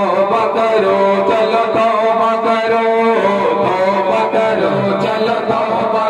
तौबा करो चलो तौबा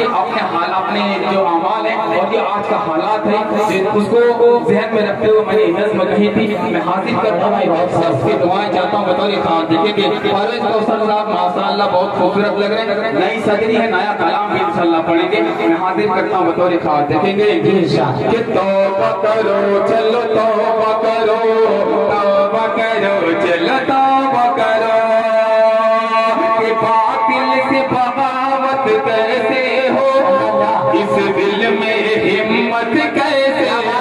ये अपने हाल अपने जो अमाल है और जो आज का हालात है उसको जहन में रखते हुए मैंने हिम्मत बनी थी। मैं हासिल करता हूँ की दुआएं चाहता हूँ बतौर माशाल्लाह बहुत खूबसूरत लग रहे हैं, नई सदरी है नया कलाम भी इंशाल्लाह पढ़ेंगे। मैं हासिल करता हूँ बतौर खास देखेंगे तौबा करो चलो तौबा करो तौबा करो चलो तौबा करो कि बातिल से बगावत कैसे हो इस दिल में हिम्मत कैसे हो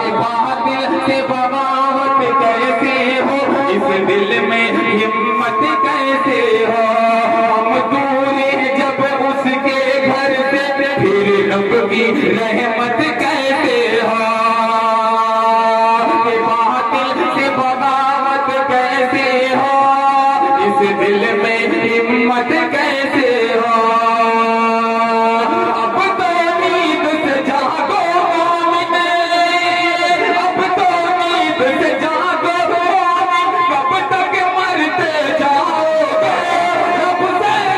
कि बातिल से बगावत कैसे हो इस दिल में हिम्मत कैसे हो। हम दूर जब उसके घर से फिर रब की रहमत कहते हो कि बातिल से बगावत कहते हो इस दिल में हिम्मत कहते हो। अब तो नींद से जागो मोमिन, अब तो नींद से जागो मोमिन, कब तक मरते जाओगे रब से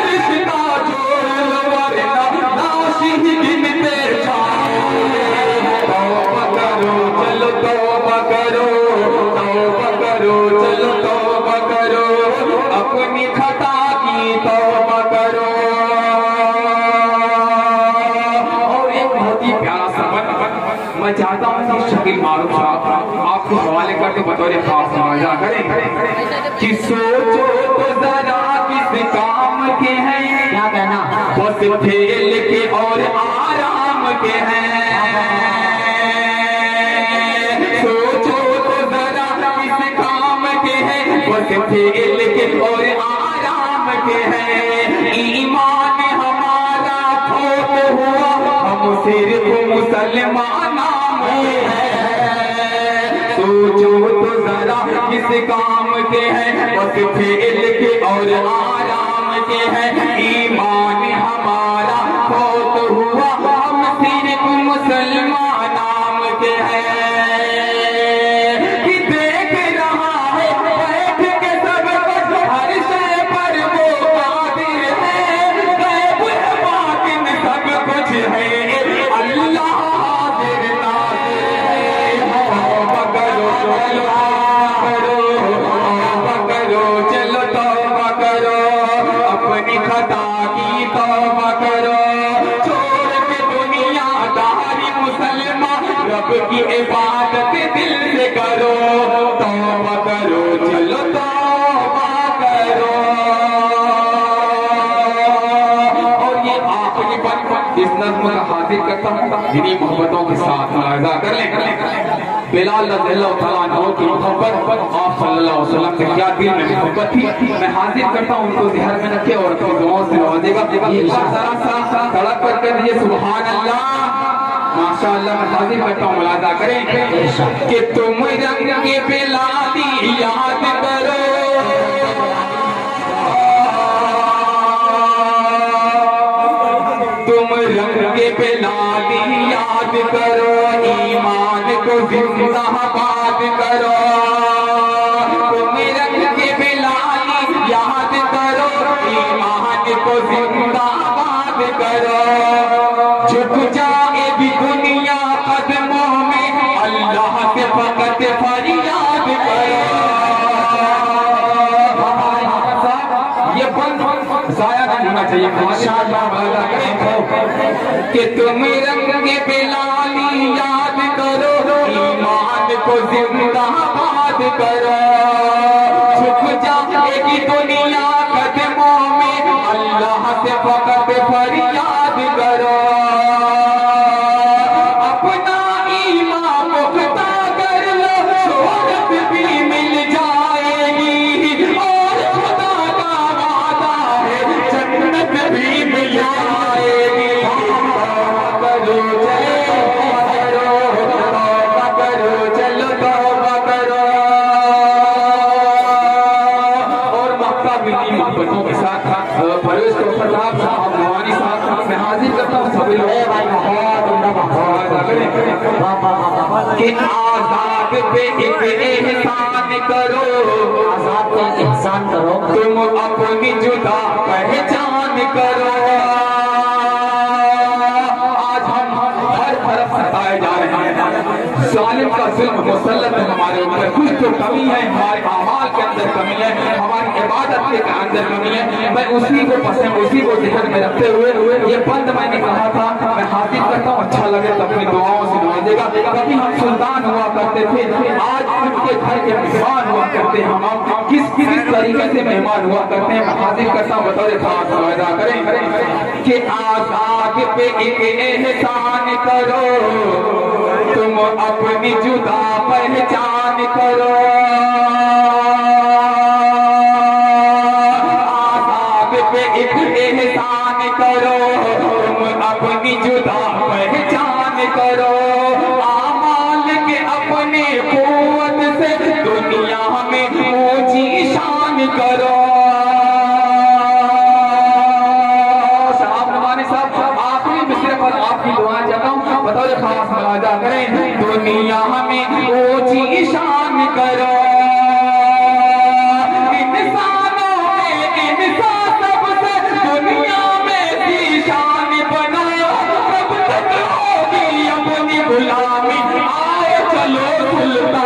रिश्ता जोड़ लो वरना नाशिक गिनते चाहता हूँ शकील मारूफ साहब आपको हवाले करके बतौर खास मुआवजा करें कि सोचो तो जरा किस काम के हैं, क्या कहना बस खेल के और आराम के हैं। सोचो तो जरा किस काम के हैं बस खेल के और आराम के हैं। ईमान हमारा खोत हुआ हम सिर्फ मुसलमान है, सोचो तो जरा किस काम के हैं बस खेल के और आराम के हैं। ईमान हमारा खोत हुआ हम सिर्फ मुसलमान नाम के हैं। कि देख रहा है बैठ के सब कुछ हर शय पर वो कादिर है, गैब है बातिन सब कुछ है अल्लाह की इबादत दिल से करो तौबा करो चलो तौबा करो। और ये आखिरी बात इस नज़्म का हाजिर करता हूँ जिन्हीं मोहब्बतों के साथ मुलाजा कर लें बिलाल रज़ियल्लाहु तआला अन्हु की मोहब्बत पर आप सल्लल्लाहु अलैहि वसल्लम के क्या दिल में मोहब्बत थी। मैं हाजिर करता हूँ उनको ध्यान में रखे और अपनी दुआओं से नवाजेगा। सड़क पर कर दिए सुभान अल्लाह माशाअल्लाह। मैं हाजिर करता हूँ मुलादा करें कि तुम रंग के बिलाली याद करो तुम रंग के बिलाली याद करो ईमान को जिंदा बात करो तुम रंग के बिलाली याद करो ईमान को जिंदा बात करो। झुक जाए भी दुनिया कदमों में अल्लाह से फकत फरियाद करो। ये बंद जाया नहीं होना चाहिए माशाअल्लाह कि तुम रंग बिलाली याद करो ईमान को जिंदा बात करो। झुक जाएगी दुनिया कदमों में अल्लाह से फकत फरियाद करो। कि आजाद पे एहसान करो आजाद पे एहसान करो तुम अपनी जुदा पहचान फिर मुसलत है हमारे ऊपर। कुछ तो कमी है हमारे अमाल के अंदर, कमी है हमारी इबादत के अंदर, कमी है। मैं उसी को पसंद, उसी को ध्यान में रखते हुए ये बंद मैंने कहा था, मैं हासिल करता हूँ। अच्छा लगे तो अपनी दुआओं से दुआ देगा। कभी हम सुल्तान हुआ करते थे, आज उनके घर के मेहमान हुआ करते हैं। हम किस तरीके से मेहमान हुआ करते हैं, हाजिर करता बतौर खास वादा करें कि आसाक पे एहसान करो, तुम अपनी जुदा पहचान करो। आसाक पे एहसान करो, तुम अपनी जुदा पहचान करो। आमाल के अपने कुव्वत से दुनिया में ऊंची शान करो। दुनिया में ऊंची शान करो। इंसानों में इंसान सबसे दुनिया में भी शान बनो। सब तक होगी अपनी गुलामी, आए चलो सुल्तान।